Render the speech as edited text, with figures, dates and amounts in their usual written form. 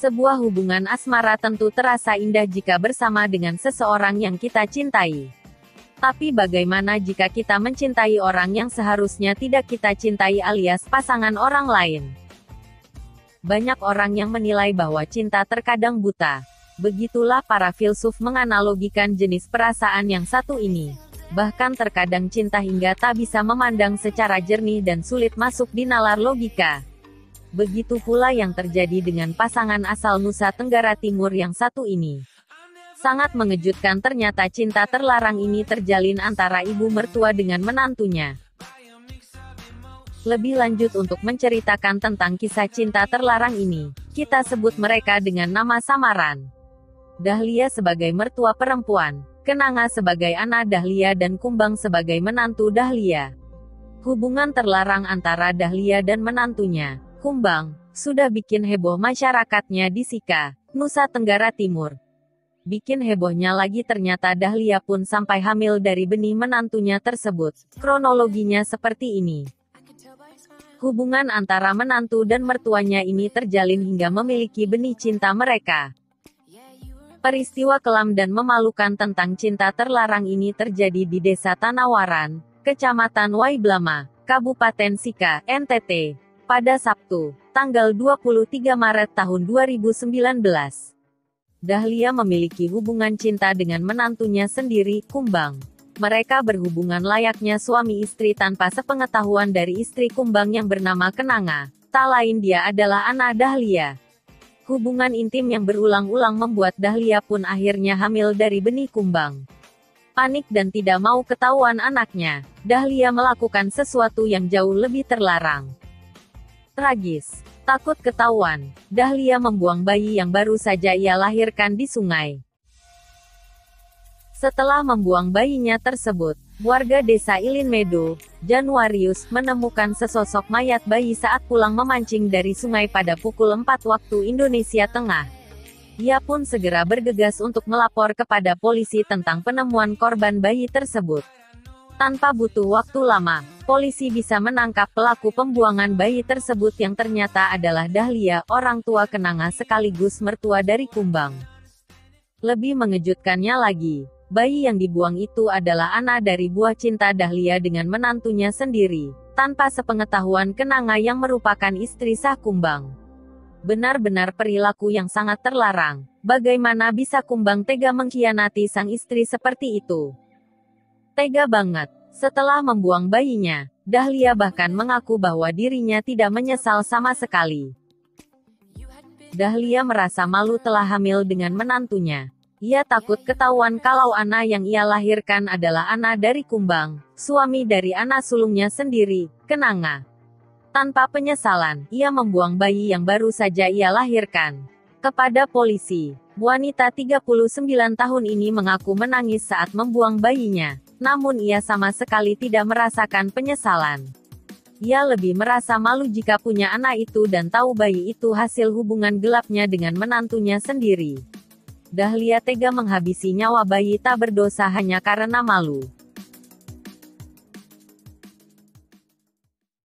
Sebuah hubungan asmara tentu terasa indah jika bersama dengan seseorang yang kita cintai. Tapi bagaimana jika kita mencintai orang yang seharusnya tidak kita cintai alias pasangan orang lain? Banyak orang yang menilai bahwa cinta terkadang buta. Begitulah para filsuf menganalogikan jenis perasaan yang satu ini. Bahkan terkadang cinta hingga tak bisa memandang secara jernih dan sulit masuk di nalar logika. Begitu pula yang terjadi dengan pasangan asal Nusa Tenggara Timur yang satu ini. Sangat mengejutkan ternyata cinta terlarang ini terjalin antara ibu mertua dengan menantunya. Lebih lanjut untuk menceritakan tentang kisah cinta terlarang ini, kita sebut mereka dengan nama samaran. Dahlia sebagai mertua perempuan, Kenanga sebagai anak Dahlia dan Kumbang sebagai menantu Dahlia. Hubungan terlarang antara Dahlia dan menantunya, Kumbang, sudah bikin heboh masyarakatnya di Sikka, Nusa Tenggara Timur. Bikin hebohnya lagi ternyata Dahlia pun sampai hamil dari benih menantunya tersebut. Kronologinya seperti ini. Hubungan antara menantu dan mertuanya ini terjalin hingga memiliki benih cinta mereka. Peristiwa kelam dan memalukan tentang cinta terlarang ini terjadi di Desa Tanawaran, Kecamatan Waiblama, Kabupaten Sikka, NTT, pada Sabtu, tanggal 23 Maret tahun 2019. Dahlia memiliki hubungan cinta dengan menantunya sendiri, Kumbang. Mereka berhubungan layaknya suami istri tanpa sepengetahuan dari istri Kumbang yang bernama Kenanga. Tak lain dia adalah anak Dahlia. Hubungan intim yang berulang-ulang membuat Dahlia pun akhirnya hamil dari benih Kumbang. Panik dan tidak mau ketahuan anaknya, Dahlia melakukan sesuatu yang jauh lebih terlarang. Tragis. Takut ketahuan, Dahlia membuang bayi yang baru saja ia lahirkan di sungai. Setelah membuang bayinya tersebut, warga Desa Ilinmedo, Januarius, menemukan sesosok mayat bayi saat pulang memancing dari sungai pada pukul 4 waktu Indonesia Tengah. Ia pun segera bergegas untuk melapor kepada polisi tentang penemuan korban bayi tersebut. Tanpa butuh waktu lama, polisi bisa menangkap pelaku pembuangan bayi tersebut yang ternyata adalah Dahlia, orang tua Kenanga sekaligus mertua dari Kumbang. Lebih mengejutkannya lagi, bayi yang dibuang itu adalah anak dari buah cinta Dahlia dengan menantunya sendiri, tanpa sepengetahuan Kenanga yang merupakan istri sah Kumbang. Benar-benar perilaku yang sangat terlarang. Bagaimana bisa Kumbang tega mengkhianati sang istri seperti itu? Tega banget. Setelah membuang bayinya, Dahlia bahkan mengaku bahwa dirinya tidak menyesal sama sekali. Dahlia merasa malu telah hamil dengan menantunya. Ia takut ketahuan kalau anak yang ia lahirkan adalah anak dari Kumbang, suami dari anak sulungnya sendiri, Kenanga. Tanpa penyesalan, ia membuang bayi yang baru saja ia lahirkan. Kepada polisi, wanita 39 tahun ini mengaku menangis saat membuang bayinya. Namun ia sama sekali tidak merasakan penyesalan. Ia lebih merasa malu jika punya anak itu dan tahu bayi itu hasil hubungan gelapnya dengan menantunya sendiri. Dahlia tega menghabisi nyawa bayi tak berdosa hanya karena malu.